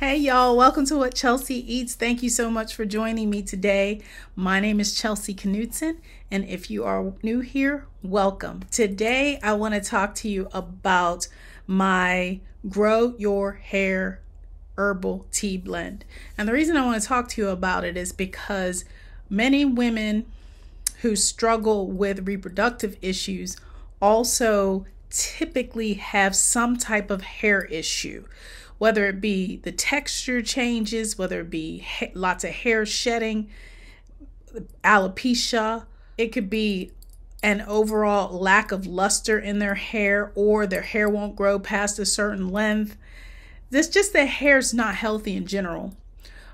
Hey y'all, welcome to What Chelsea Eats. Thank you so much for joining me today. My name is Chelsea Knutson, and if you are new here, welcome. Today I want to talk to you about my Grow Your Hair Herbal Tea Blend. And the reason I want to talk to you about it is because many women who struggle with reproductive issues also typically have some type of hair issue. Whether it be the texture changes, whether it be lots of hair shedding, alopecia, it could be an overall lack of luster in their hair, or their hair won't grow past a certain length. It's just that hair's not healthy in general.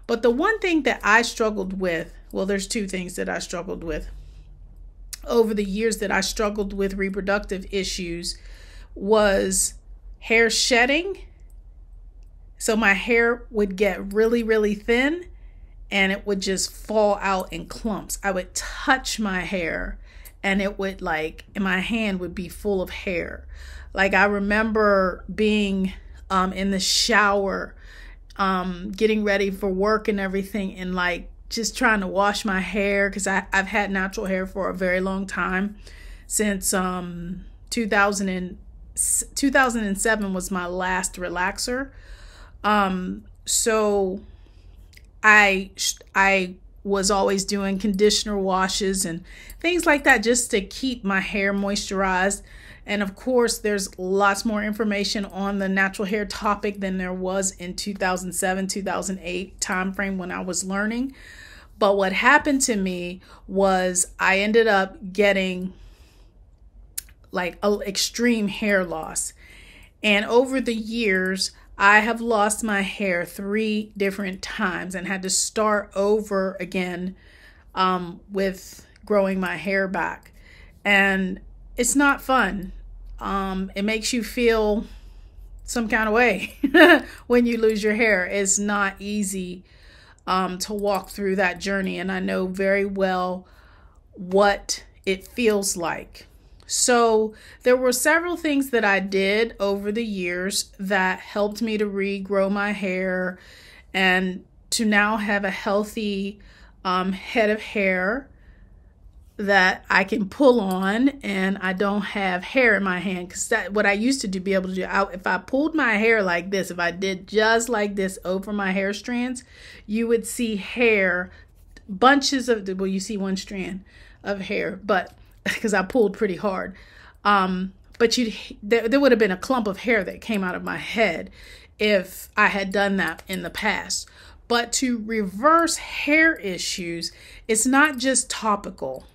But the one thing that I struggled with, well, there's two things that I struggled with over the years that I struggled with reproductive issues, was hair shedding. So my hair would get really, really thin and it would just fall out in clumps. I would touch my hair and it would, like, my hand would be full of hair. Like, I remember being in the shower, getting ready for work and everything, and like just trying to wash my hair, because I've had natural hair for a very long time. Since 2007 was my last relaxer. So I was always doing conditioner washes and things like that just to keep my hair moisturized. And of course, there's lots more information on the natural hair topic than there was in 2007, 2008 timeframe when I was learning. But what happened to me was I ended up getting like extreme hair loss. And over the years, I have lost my hair 3 different times and had to start over again with growing my hair back. And it's not fun. It makes you feel some kind of way when you lose your hair. It's not easy to walk through that journey. And I know very well what it feels like. So there were several things that I did over the years that helped me to regrow my hair and to now have a healthy head of hair that I can pull on, and I don't have hair in my hand. Because that, what I used to do, be able to do, if I pulled my hair like this, if I did just like this over my hair strands, you would see hair, bunches of, well, you see one strand of hair, but because I pulled pretty hard. But there would have been a clump of hair that came out of my head if I had done that in the past. But to reverse hair issues, it's not just topical.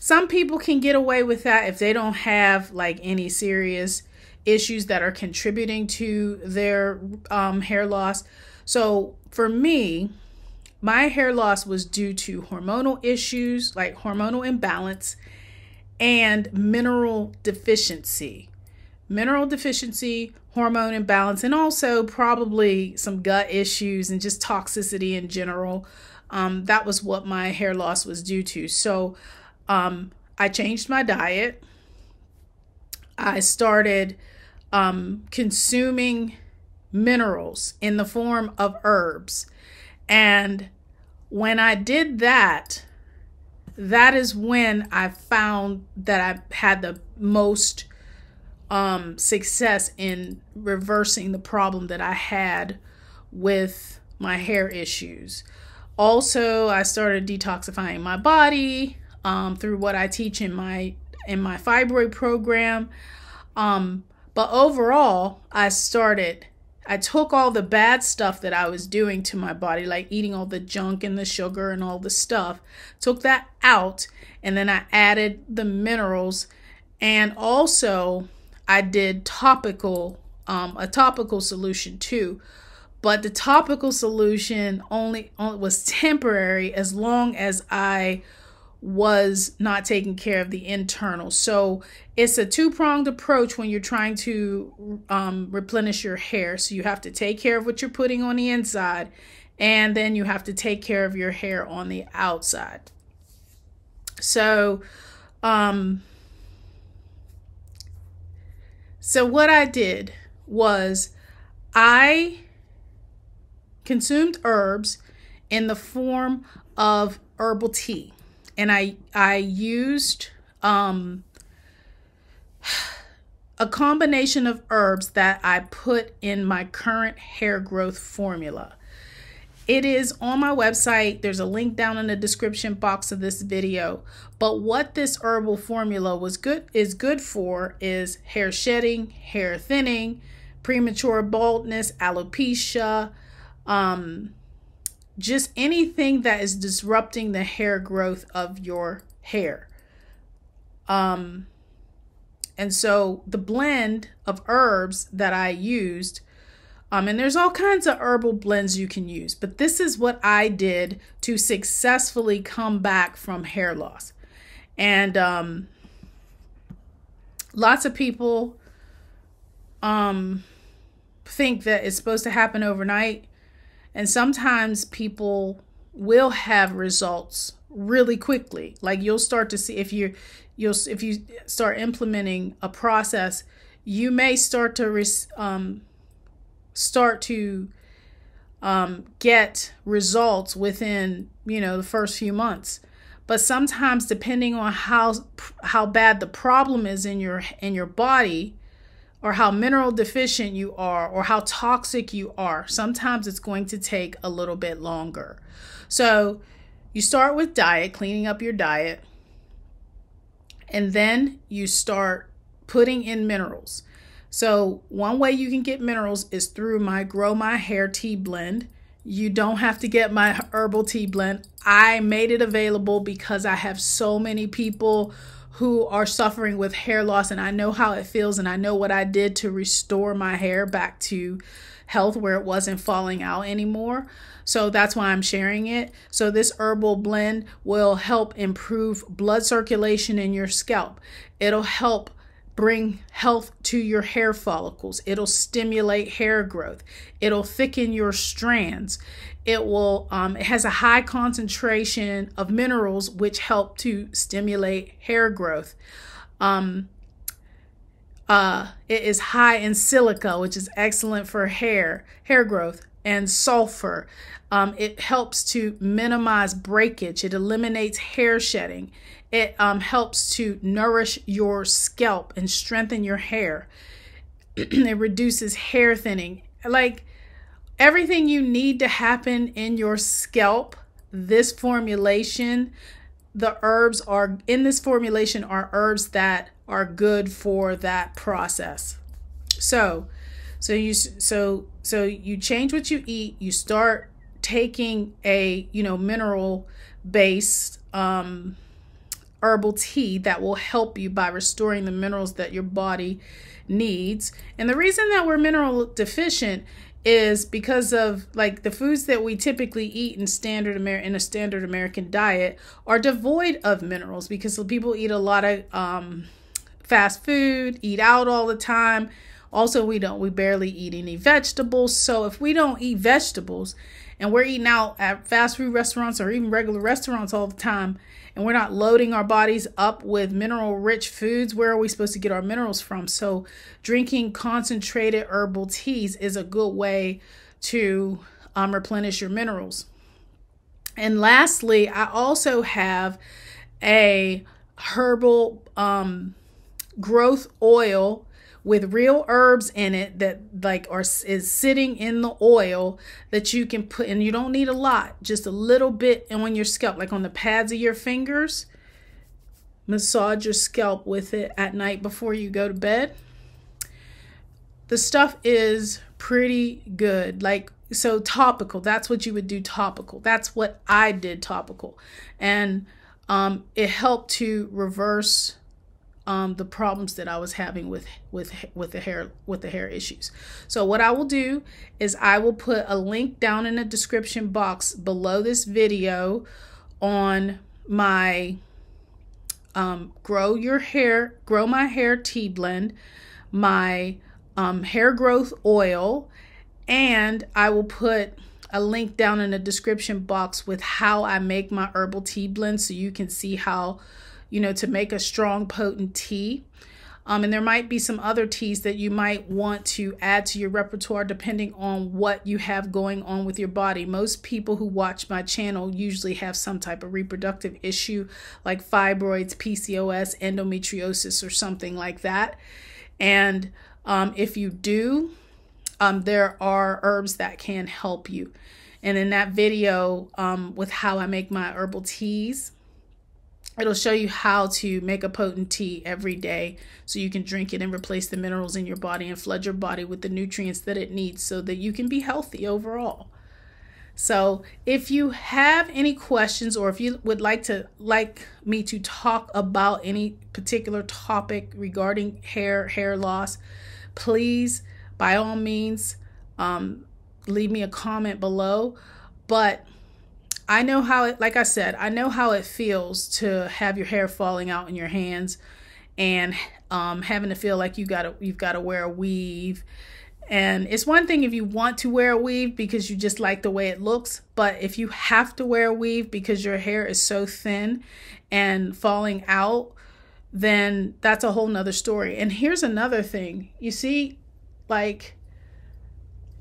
Some people can get away with that if they don't have like any serious issues that are contributing to their hair loss. So for me, my hair loss was due to hormonal issues, like hormonal imbalance, and mineral deficiency. Mineral deficiency, hormone imbalance, and also probably some gut issues and just toxicity in general. That was what my hair loss was due to. So I changed my diet. I started consuming minerals in the form of herbs. And when I did that, that is when I found that I had the most success in reversing the problem that I had with my hair issues. Also, I started detoxifying my body through what I teach in my fibroid program. But overall, I took all the bad stuff that I was doing to my body, like eating all the junk and the sugar and all the stuff, took that out, and then I added the minerals. And also I did topical, a topical solution too. But the topical solution only was temporary, as long as I was not taking care of the internal. So it's a two-pronged approach when you're trying to replenish your hair. So you have to take care of what you're putting on the inside, and then you have to take care of your hair on the outside. So what I did was I consumed herbs in the form of herbal tea. And I used a combination of herbs that I put in my current hair growth formula. It is on my website. There's a link down in the description box of this video. But what this herbal formula is good for is hair shedding, hair thinning, premature baldness, alopecia, just anything that is disrupting the hair growth of your hair. And so the blend of herbs that I used, and there's all kinds of herbal blends you can use, but this is what I did to successfully come back from hair loss. And lots of people think that it's supposed to happen overnight. And sometimes people will have results really quickly. Like you'll start to see if you start implementing a process, you may start to get results within, you know, the first few months. But sometimes, depending on how bad the problem is in your body, or how mineral deficient you are, or how toxic you are, sometimes it's going to take a little bit longer. So you start with diet, cleaning up your diet, and then you start putting in minerals. So one way you can get minerals is through my Grow My Hair Tea Blend. You don't have to get my herbal tea blend. I made it available because I have so many people who are suffering with hair loss, and I know how it feels, and I know what I did to restore my hair back to health where it wasn't falling out anymore. So that's why I'm sharing it. So this herbal blend will help improve blood circulation in your scalp. It'll help bring health to your hair follicles. It'll stimulate hair growth. It'll thicken your strands. It will, it has a high concentration of minerals which help to stimulate hair growth. It is high in silica, which is excellent for hair growth, and sulfur. It helps to minimize breakage. It eliminates hair shedding. It helps to nourish your scalp and strengthen your hair. It reduces hair thinning. Like everything you need to happen in your scalp, this formulation, the herbs are in this formulation are herbs that are good for that process. So you change what you eat. You start taking a, you know, mineral-based herbal tea that will help you by restoring the minerals that your body needs. And the reason that we're mineral deficient is because of, like, the foods that we typically eat in a standard American diet are devoid of minerals, because people eat a lot of fast food, eat out all the time. Also, we barely eat any vegetables. So if we don't eat vegetables and we're eating out at fast food restaurants or even regular restaurants all the time, and we're not loading our bodies up with mineral rich foods, where are we supposed to get our minerals from? So drinking concentrated herbal teas is a good way to replenish your minerals. And lastly, I also have a herbal growth oil with real herbs in it that is sitting in the oil that you can put, and you don't need a lot, just a little bit on your scalp, like on the pads of your fingers. Massage your scalp with it at night before you go to bed. The stuff is pretty good. Like, so topical, that's what you would do topical. That's what I did topical. And it helped to reverse the problems that I was having with the hair issues. So what I will do is I will put a link down in the description box below this video on my Grow My Hair Tea Blend, my hair growth oil, and I will put a link down in the description box with how I make my herbal tea blend, so you can see how, you know, to make a strong, potent tea. And there might be some other teas that you might want to add to your repertoire depending on what you have going on with your body. Most people who watch my channel usually have some type of reproductive issue like fibroids, PCOS, endometriosis, or something like that. And if you do, there are herbs that can help you. And in that video with how I make my herbal teas, it'll show you how to make a potent tea every day so you can drink it and replace the minerals in your body and flood your body with the nutrients that it needs so that you can be healthy overall. So if you have any questions or if you would like me to talk about any particular topic regarding hair loss, please, by all means, leave me a comment below. But I know how it, like I said, I know how it feels to have your hair falling out in your hands and having to feel like you've got to wear a weave. And it's one thing if you want to wear a weave because you just like the way it looks, but if you have to wear a weave because your hair is so thin and falling out, then that's a whole nother story. And here's another thing. You see, like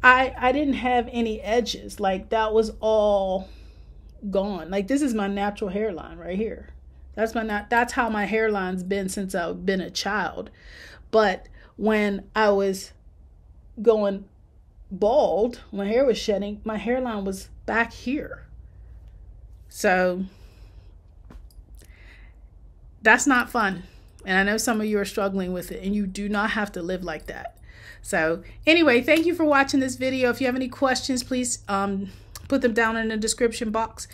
I didn't have any edges. Like that was all gone. Like this is my natural hairline right here. That's how my hairline's been since I've been a child. But when I was going bald, my hair was shedding, my hairline was back here. So that's not fun. And I know some of you are struggling with it, and you do not have to live like that. So anyway, thank you for watching this video. If you have any questions, please put them down in the description box,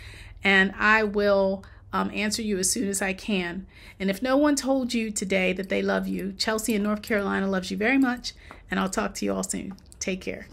and I will answer you as soon as I can. And if no one told you today that they love you, Chelsea in North Carolina loves you very much, and I'll talk to you all soon. Take care.